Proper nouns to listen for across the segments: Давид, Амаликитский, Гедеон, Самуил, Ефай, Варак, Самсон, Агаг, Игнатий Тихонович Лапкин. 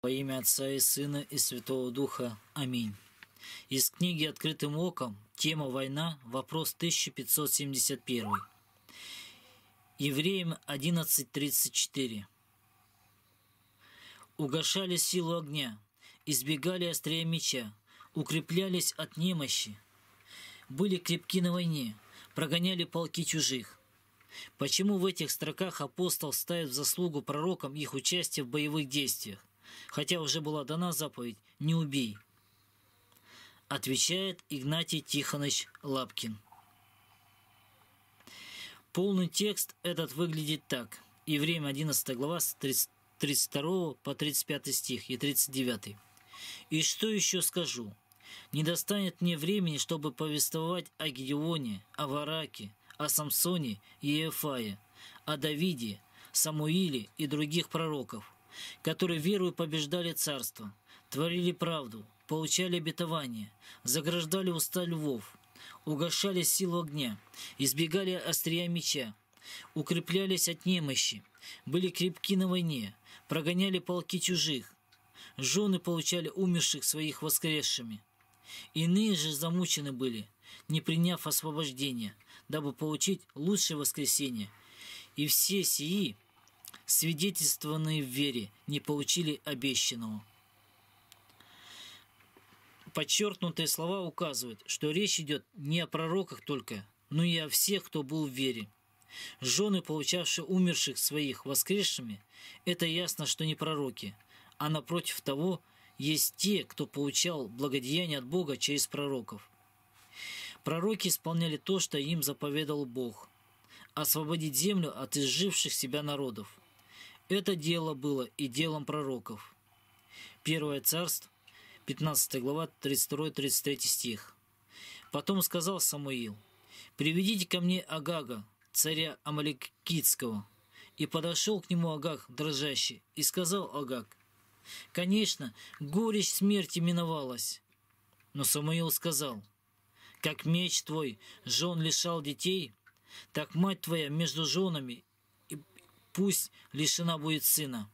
Во имя Отца и Сына и Святого Духа. Аминь. Из книги «Открытым оком», тема «Война», вопрос 1571. Евреям 11:34. Угошали силу огня, избегали острия меча, укреплялись от немощи, были крепки на войне, прогоняли полки чужих. Почему в этих строках апостол ставит в заслугу пророкам их участие в боевых действиях, хотя уже была дана заповедь «Не убей»? Отвечает Игнатий Тихонович Лапкин. Полный текст этот выглядит так. Евреям 11 глава с 32 по 35 стих и 39. «И что еще скажу? Не достанет мне времени, чтобы повествовать о Гедеоне, о Вараке, о Самсоне и Ефае, о Давиде, Самуиле и других пророков, которые верою побеждали царство, творили правду, получали обетование, заграждали уста львов, угошали силу огня, избегали острия меча, укреплялись от немощи, были крепки на войне, прогоняли полки чужих, жены получали умерших своих воскресшими. Иные же замучены были, не приняв освобождения, дабы получить лучшее воскресение. И все сии, свидетельствованные в вере, не получили обещанного». Подчеркнутые слова указывают, что речь идет не о пророках только, но и о всех, кто был в вере. Жены, получавшие умерших своих воскресшими, это ясно, что не пророки, а напротив того, есть те, кто получал благодеяние от Бога через пророков. Пророки исполняли то, что им заповедал Бог – освободить землю от изживших себя народов. Это дело было и делом пророков. 1 Царств, 15 глава, 32-33 стих. «Потом сказал Самуил: „Приведите ко мне Агага, царя Амаликитского“. И подошел к нему Агаг, дрожащий, и сказал Агаг: „Конечно, горечь смерти миновалась“. Но Самуил сказал: „Как меч твой жен лишал детей, так мать твоя между женами, и пусть лишена будет сына“.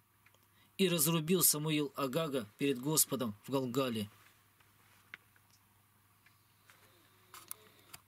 И разрубил Самуил Агага перед Господом в Галгале.